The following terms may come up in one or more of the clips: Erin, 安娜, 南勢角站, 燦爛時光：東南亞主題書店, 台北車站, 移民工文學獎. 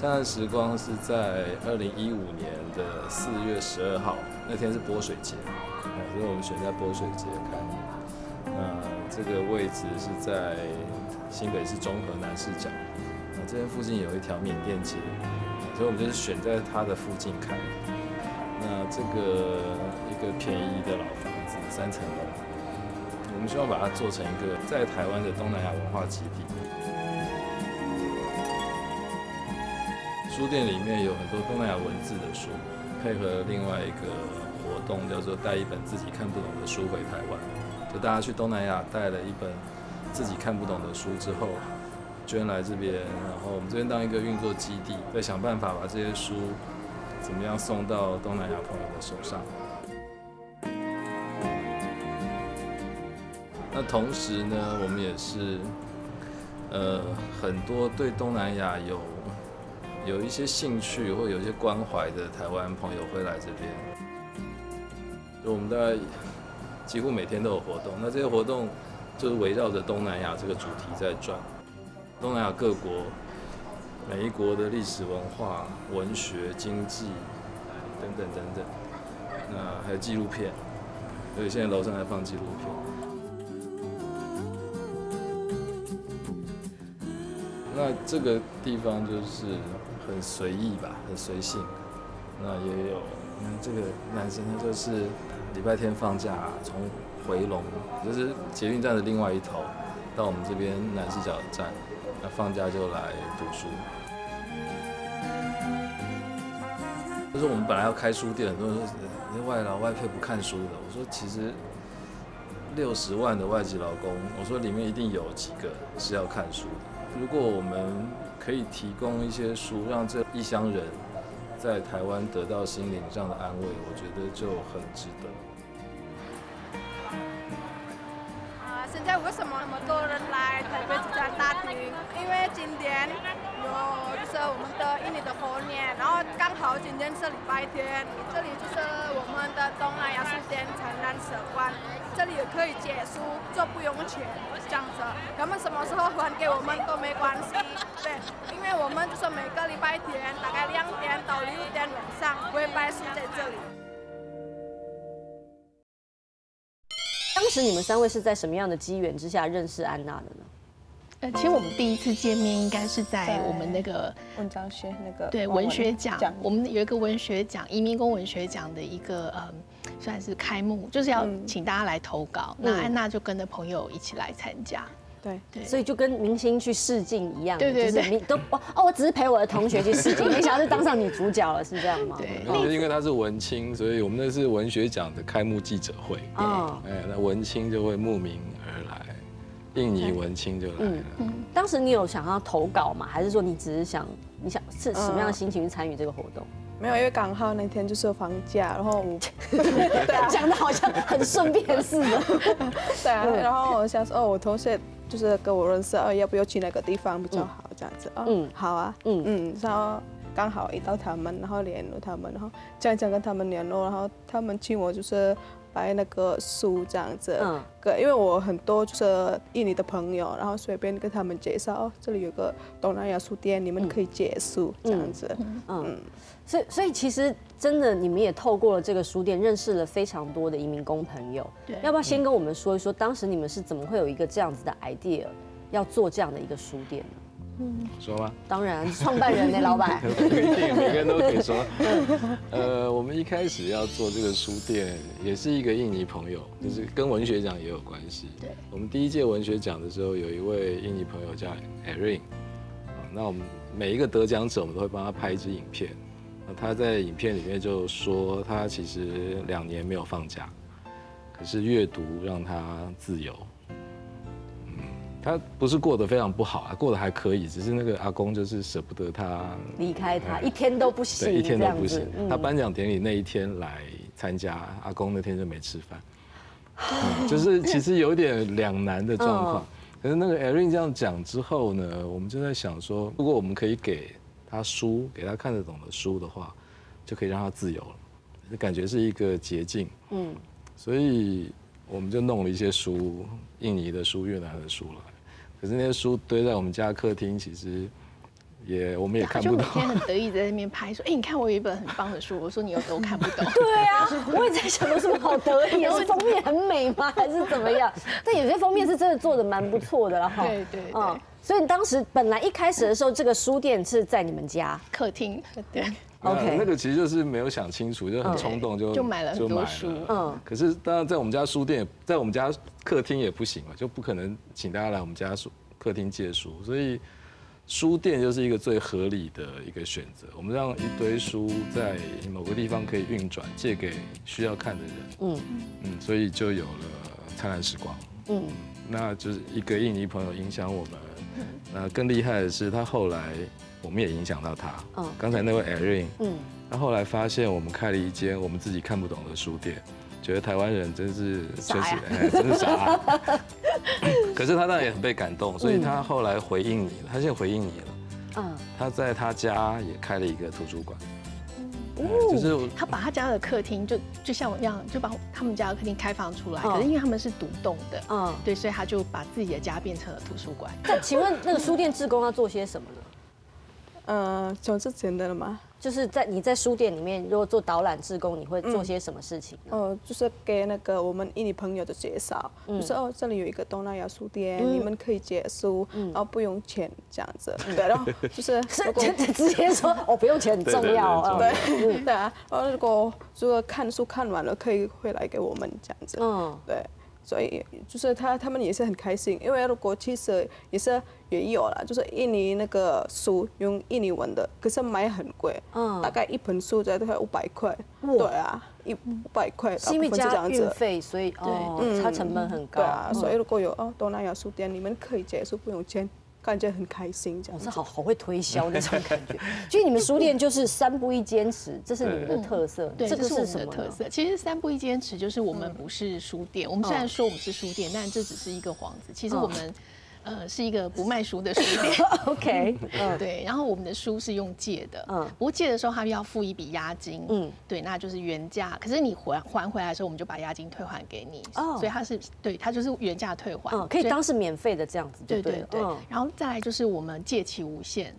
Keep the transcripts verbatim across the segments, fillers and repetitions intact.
这样的时光是在二零一五年的四月十二号，那天是泼水节，所以我们选在泼水节开。那这个位置是在新北市中和南市角，那这边附近有一条缅甸街，所以我们就是选在它的附近开。那这个一个便宜的老房子，三层楼，我们希望把它做成一个在台湾的东南亚文化基地。 书店里面有很多东南亚文字的书，配合另外一个活动叫做带一本自己看不懂的书回台湾，就大家去东南亚带了一本自己看不懂的书之后，捐来这边，然后我们这边当一个运作基地，再想办法把这些书怎么样送到东南亚朋友的手上。那同时呢，我们也是呃很多对东南亚有。 有一些兴趣或有一些关怀的台湾朋友会来这边，就我们大概几乎每天都有活动。那这些活动就是围绕着东南亚这个主题在转。东南亚各国每一国的历史文化、文学、经济等等等等，那还有纪录片，所以现在楼上还放纪录片。 那这个地方就是很随意吧，很随性。那也有，那这个男生他就是礼拜天放假、啊，从回龙，就是捷运站的另外一头，到我们这边南市角站，那放假就来读书。就是我们本来要开书店，很多人说外劳外配不看书的，我说其实六十万的外籍劳工，我说里面一定有几个是要看书的。 如果我们可以提供一些书，让这异乡人在台湾得到心灵上的安慰，我觉得就很值得。啊，现在为什么那么多人来台北车站大厅？因为今天有就是我们的印尼的猴年，然后刚好今天是礼拜天，这里就是我们的东南亚书店展览舍馆。 这里也可以借书，这不用钱，这样子，他们什么时候还给我们都没关系，对，因为我们就是每个礼拜天大概两点到六点晚上会摆书在这里。当时你们三位是在什么样的机缘之下认识安娜的呢？呃，其实我们第一次见面应该是在我们那个文章学那个对文学奖，我们有一个文学奖，移民工文学奖的一个嗯。 算是开幕，就是要请大家来投稿。嗯、那安娜就跟着朋友一起来参加，对对，所以就跟明星去试镜一样，对对对，你都哦哦，我只是陪我的同学去试镜，没想到就当上女主角了，是这样吗？对，那因为她是文青，所以我们那是文学奖的开幕记者会，哦，哎，那文青就会慕名而来，印尼文青就来了。嗯嗯、当时你有想要投稿吗？还是说你只是想你想是什么样的心情去参与这个活动？ 没有，因为刚好那天就是放假，然后讲的好像很顺便似的。对啊，然后我想说，哦，我同学就是跟我认识，哦，要不要去那个地方比较好？这样子，嗯，好啊，嗯嗯，然后刚好遇到他们，然后联络他们，然后这样这样跟他们联络，然后他们请我就是摆那个书这样子，嗯，因为我很多就是印尼的朋友，然后随便跟他们介绍，哦，这里有个东南亚书店，你们可以借书这样子，嗯。 所以，所以其实真的，你们也透过了这个书店，认识了非常多的移民工朋友。对，要不要先跟我们说一说，当时你们是怎么会有一个这样子的 idea， 要做这样的一个书店呢？嗯，说吗？当然，创办人呢，老板。不一定，每个人都可以说。呃，我们一开始要做这个书店，也是一个印尼朋友，就是跟文学奖也有关系。对，我们第一届文学奖的时候，有一位印尼朋友叫 Erin， 那我们每一个得奖者，我们都会帮他拍一支影片。 他在影片里面就说，他其实两年没有放假，可是阅读让他自由。嗯，他不是过得非常不好啊，过得还可以，只是那个阿公就是舍不得他离开他，嗯、一天都不行，一天都不行。嗯、他颁奖典礼那一天来参加，阿公那天就没吃饭，嗯、就是其实有点两难的状况。嗯、可是那个 Erin 这样讲之后呢，我们就在想说，如果我们可以给。 他书给他看得懂的书的话，就可以让他自由了，感觉是一个捷径。嗯，所以我们就弄了一些书，印尼的书、越南的书来。可是那些书堆在我们家客厅，其实也我们也看不懂。他就每天很得意在那边拍，说：“哎，你看我有一本很棒的书。”我说：“你又都看不懂。”对啊，我也在想有什么好得意的？是封面很美吗？还是怎么样？但有些封面是真的做的蛮不错的了哈。对对对。所以你当时本来一开始的时候，这个书店是在你们家客厅。对。 OK， 那个其实就是没有想清楚，就很冲动就就买了很多书。嗯，可是当然在我们家书店，在我们家客厅也不行嘛，就不可能请大家来我们家书客厅借书，所以书店就是一个最合理的一个选择。我们让一堆书在某个地方可以运转，借给需要看的人。嗯嗯，所以就有了灿烂时光。嗯，那就是一个印尼朋友影响我们。那更厉害的是他后来。 我们也影响到他。嗯，刚才那位 Erin， 嗯，他后来发现我们开了一间我们自己看不懂的书店，觉得台湾人真是傻呀，真是傻。可是他当然也很被感动，所以他后来回应你了，他现在回应你了。嗯，他在他家也开了一个图书馆。哦，就是他把他家的客厅就就像我一样，就把他们家的客厅开放出来。可是因为他们是独栋的，嗯，对，所以他就把自己的家变成了图书馆。那请问那个书店志工要做些什么呢？ 呃，讲最简单的嘛，就是在你在书店里面，如果做导览志工，你会做些什么事情？哦、嗯呃，就是给那个我们印尼朋友的介绍，嗯、就是哦，这里有一个东南亚书店，嗯、你们可以借书，嗯、然后不用钱这样子。嗯、对，然后就是如果直接说哦，不用钱很重要啊。对 对, 对, 对, 对啊，然后如果如果看书看完了，可以回来给我们这样子。嗯，对。 所以就是他他们也是很开心，因为如果其实也是也有了，就是印尼那个书用印尼文的，可是买很贵，嗯，大概一本书大概五百块，对啊，一五百块，是因为加运费，所以对，它成本很高，对啊，所以如果有哦东南亚书店，你们可以借书不用钱，感觉很开心，这样子好好会推销那种感觉。所以你们书店就是三不一坚持，这是你们的特色，这个是什么特色？其实三不一坚持就是我们不是书店，我们虽然说我们是书店，但这只是一个幌子。其实我们呃是一个不卖书的书店。OK， 对。然后我们的书是用借的，嗯，不过借的时候他们要付一笔押金，嗯，对，那就是原价。可是你还还回来的时候，我们就把押金退还给你，哦，所以它是对，它就是原价退还，嗯，可以当是免费的这样子，对对对。然后再来就是我们借期无限。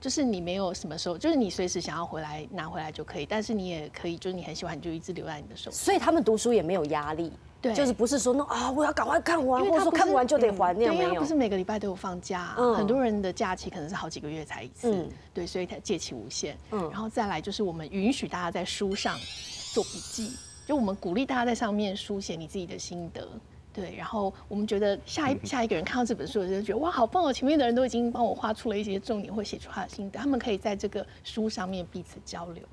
就是你没有什么时候，就是你随时想要回来拿回来就可以，但是你也可以，就是你很喜欢你就一直留在你的手。所以他们读书也没有压力，对，就是不是说那啊我要赶快看完，因为他看完就得还那样没有。因为他不是每个礼拜都有放假，很多人的假期可能是好几个月才一次，对，所以他借期无限。然后再来就是我们允许大家在书上做笔记，就我们鼓励大家在上面书写你自己的心得。 对，然后我们觉得下一下一个人看到这本书，就觉得哇，好棒哦！前面的人都已经帮我画出了一些重点，或写出他的心得，他们可以在这个书上面彼此交流。